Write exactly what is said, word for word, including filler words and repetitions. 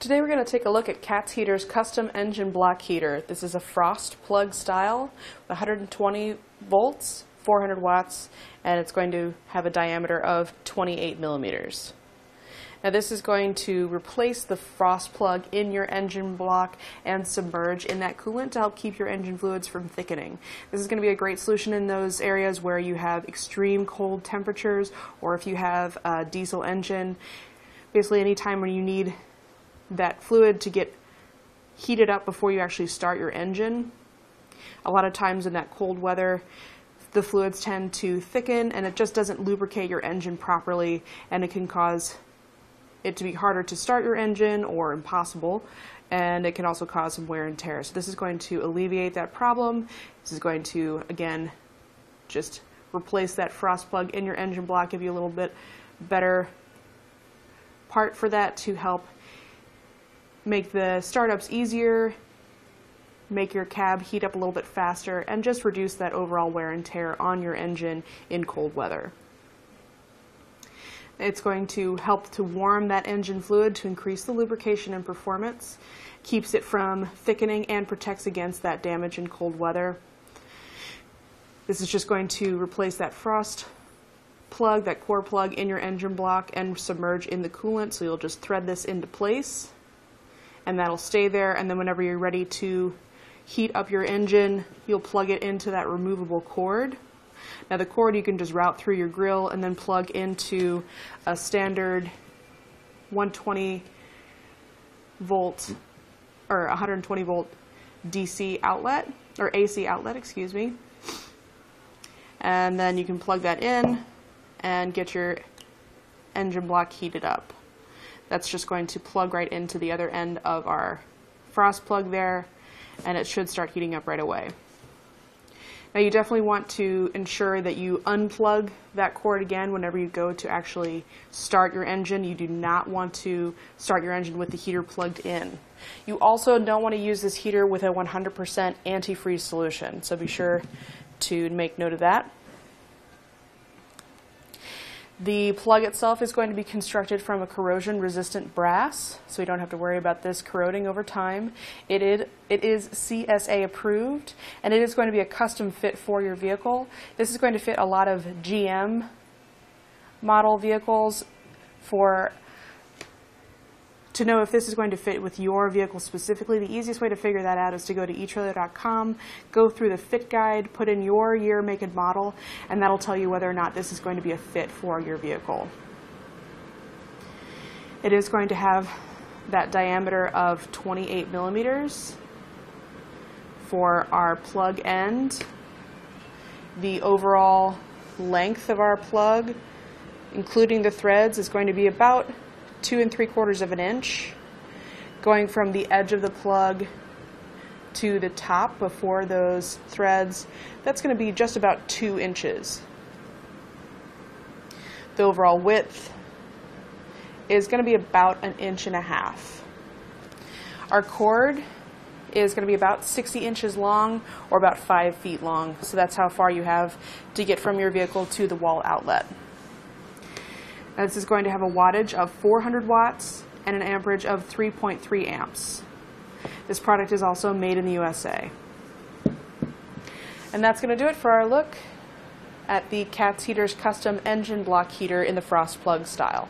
Today we're going to take a look at Kat's Heaters Custom Engine Block Heater. This is a frost plug style, one hundred twenty volts, four hundred watts, and it's going to have a diameter of twenty-eight millimeters. Now this is going to replace the frost plug in your engine block and submerge in that coolant to help keep your engine fluids from thickening. This is going to be a great solution in those areas where you have extreme cold temperatures, or if you have a diesel engine. Basically any time when you need that fluid to get heated up before you actually start your engine. A lot of times in that cold weather, the fluids tend to thicken and it just doesn't lubricate your engine properly, and it can cause it to be harder to start your engine or impossible, and it can also cause some wear and tear. So this is going to alleviate that problem. This is going to, again, just replace that frost plug in your engine block, give you a little bit better part for that to help make the startups easier, make your cab heat up a little bit faster, and just reduce that overall wear and tear on your engine in cold weather. It's going to help to warm that engine fluid to increase the lubrication and performance, keeps it from thickening, and protects against that damage in cold weather. This is just going to replace that frost plug, that core plug in your engine block, and submerge in the coolant. So you'll just thread this into place and that'll stay there, and then whenever you're ready to heat up your engine, you'll plug it into that removable cord. Now the cord you can just route through your grill and then plug into a standard one hundred twenty volt or one hundred twenty volt D C outlet, or A C outlet, excuse me. And then you can plug that in and get your engine block heated up. That's just going to plug right into the other end of our frost plug there, and it should start heating up right away. Now you definitely want to ensure that you unplug that cord again whenever you go to actually start your engine. You do not want to start your engine with the heater plugged in. You also don't want to use this heater with a one hundred percent antifreeze solution, so be sure to make note of that. The plug itself is going to be constructed from a corrosion-resistant brass, so you don't have to worry about this corroding over time. It is, it is C S A approved, and it is going to be a custom fit for your vehicle. This is going to fit a lot of G M model vehicles for to know if this is going to fit with your vehicle specifically. The easiest way to figure that out is to go to e trailer dot com, go through the fit guide, put in your year, make, and model, and that'll tell you whether or not this is going to be a fit for your vehicle. It is going to have that diameter of twenty-eight millimeters for our plug end. The overall length of our plug, including the threads, is going to be about two and three quarters of an inch, going from the edge of the plug to the top before those threads. That's going to be just about two inches. The overall width is going to be about an inch and a half. Our cord is going to be about sixty inches long, or about five feet long, so that's how far you have to get from your vehicle to the wall outlet. Now this is going to have a wattage of four hundred watts and an amperage of three point three amps. This product is also made in the U S A. And that's going to do it for our look at the Kat's Heaters Custom Engine Block Heater in the frost plug style.